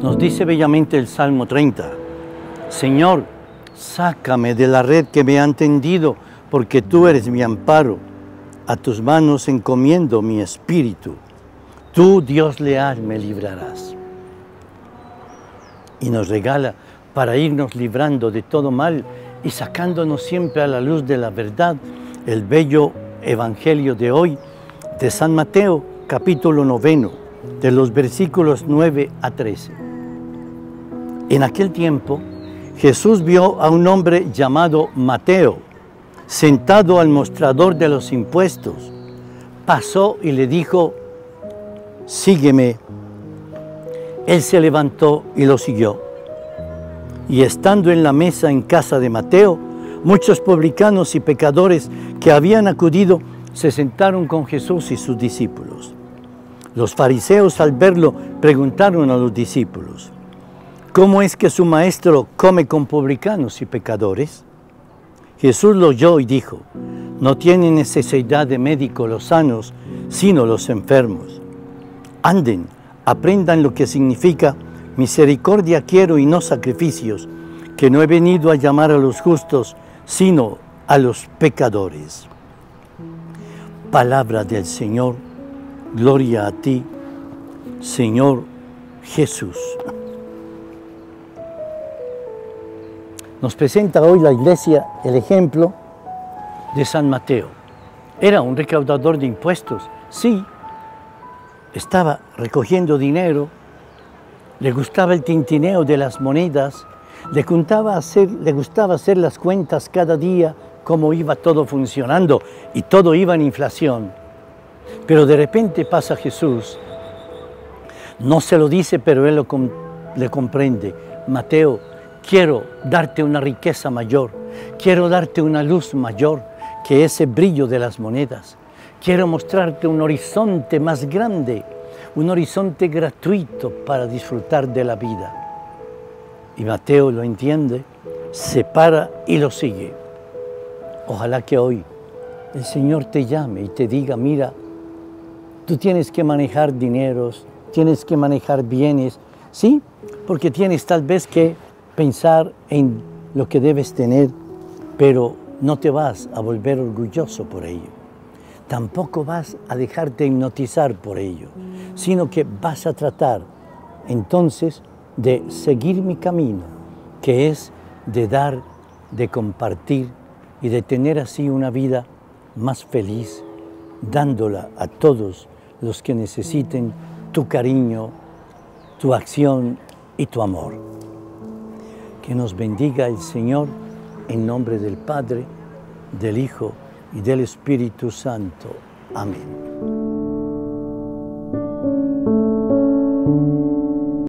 Nos dice bellamente el Salmo 30, Señor, sácame de la red que me han tendido, porque tú eres mi amparo. A tus manos encomiendo mi espíritu. Tú, Dios leal, me librarás. Y nos regala para irnos librando de todo mal y sacándonos siempre a la luz de la verdad el bello Evangelio de hoy de San Mateo, capítulo 9, de los versículos 9 a 13. En aquel tiempo, Jesús vio a un hombre llamado Mateo, sentado al mostrador de los impuestos. Pasó y le dijo, sígueme. Él se levantó y lo siguió. Y estando en la mesa en casa de Mateo, muchos publicanos y pecadores que habían acudido se sentaron con Jesús y sus discípulos. Los fariseos al verlo preguntaron a los discípulos, ¿cómo es que su maestro come con publicanos y pecadores? Jesús lo oyó y dijo, no tienen necesidad de médico los sanos, sino los enfermos. Anden, aprendan lo que significa misericordia quiero y no sacrificios, que no he venido a llamar a los justos, sino a los pecadores. Palabra del Señor, gloria a ti, Señor Jesús. Nos presenta hoy la Iglesia el ejemplo de San Mateo. Era un recaudador de impuestos, sí, estaba recogiendo dinero, le gustaba el tintineo de las monedas, le gustaba hacer las cuentas cada día, cómo iba todo funcionando y todo iba en inflación. Pero de repente pasa Jesús, no se lo dice, pero él le comprende. Mateo, quiero darte una riqueza mayor, quiero darte una luz mayor que ese brillo de las monedas. Quiero mostrarte un horizonte más grande, un horizonte gratuito para disfrutar de la vida. Y Mateo lo entiende, se para y lo sigue. Ojalá que hoy el Señor te llame y te diga, mira, tú tienes que manejar dineros, tienes que manejar bienes, ¿sí? Porque tienes tal vez que pensar en lo que debes tener, pero no te vas a volver orgulloso por ello. Tampoco vas a dejarte hipnotizar por ello, sino que vas a tratar entonces de seguir mi camino, que es de dar, de compartir y de tener así una vida más feliz, dándola a todos los que necesiten tu cariño, tu acción y tu amor. Que nos bendiga el Señor en nombre del Padre, del Hijo y del Espíritu Santo. Amén.